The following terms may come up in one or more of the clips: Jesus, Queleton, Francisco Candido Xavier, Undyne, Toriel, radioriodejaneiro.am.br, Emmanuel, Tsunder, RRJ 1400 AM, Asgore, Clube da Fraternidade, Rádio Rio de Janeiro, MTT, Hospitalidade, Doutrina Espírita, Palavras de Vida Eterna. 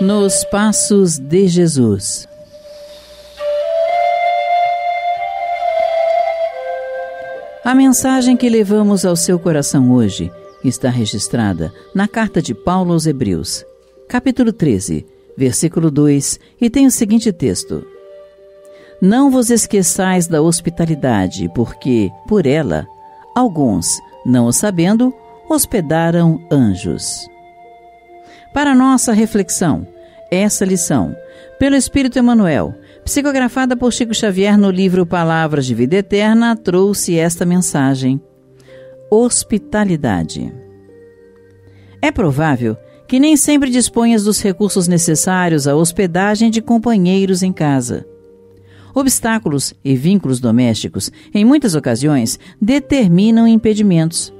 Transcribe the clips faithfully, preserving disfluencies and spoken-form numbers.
Nos passos de Jesus. A mensagem que levamos ao seu coração hoje está registrada na carta de Paulo aos Hebreus, capítulo treze, versículo dois, e tem o seguinte texto: Não vos esqueçais da hospitalidade, porque, por ela, alguns, não o sabendo, hospedaram anjos. Para nossa reflexão, essa lição, pelo Espírito Emmanuel, psicografada por Chico Xavier no livro Palavras de Vida Eterna, trouxe esta mensagem: hospitalidade. É provável que nem sempre disponhas dos recursos necessários à hospedagem de companheiros em casa. Obstáculos e vínculos domésticos, em muitas ocasiões, determinam impedimentos.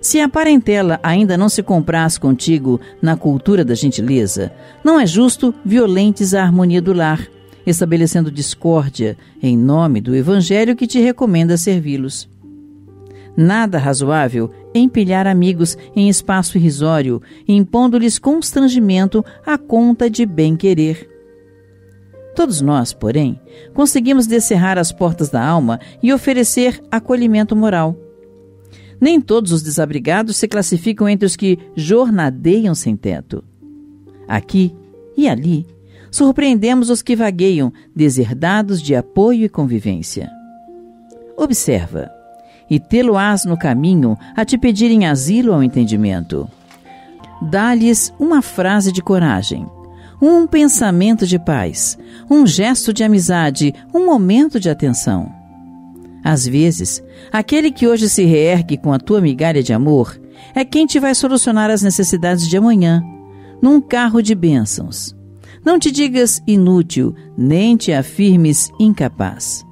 Se a parentela ainda não se compraz contigo na cultura da gentileza, não é justo violentes a harmonia do lar, estabelecendo discórdia em nome do Evangelho que te recomenda servi-los. Nada razoável empilhar amigos em espaço irrisório, impondo-lhes constrangimento à conta de bem-querer. Todos nós, porém, conseguimos descerrar as portas da alma e oferecer acolhimento moral. Nem todos os desabrigados se classificam entre os que jornadeiam sem teto. Aqui e ali, surpreendemos os que vagueiam, deserdados de apoio e convivência. Observa, e tê-lo-ás no caminho a te pedirem asilo ao entendimento. Dá-lhes uma frase de coragem, um pensamento de paz, um gesto de amizade, um momento de atenção. Às vezes, aquele que hoje se reergue com a tua migalha de amor é quem te vai solucionar as necessidades de amanhã, num carro de bênçãos. Não te digas inútil, nem te afirmes incapaz.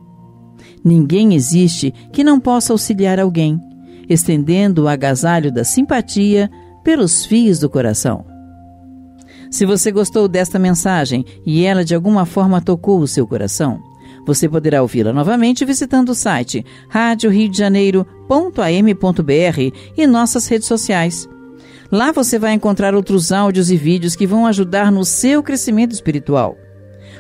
Ninguém existe que não possa auxiliar alguém, estendendo o agasalho da simpatia pelos fios do coração. Se você gostou desta mensagem e ela de alguma forma tocou o seu coração, você poderá ouvi-la novamente visitando o site rádio rio de janeiro ponto a m ponto b r e nossas redes sociais. Lá você vai encontrar outros áudios e vídeos que vão ajudar no seu crescimento espiritual.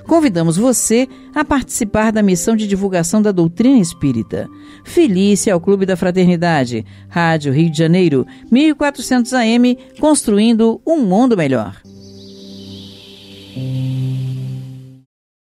Convidamos você a participar da missão de divulgação da doutrina espírita. Filie-se ao Clube da Fraternidade, Rádio Rio de Janeiro, mil e quatrocentos A M, construindo um mundo melhor.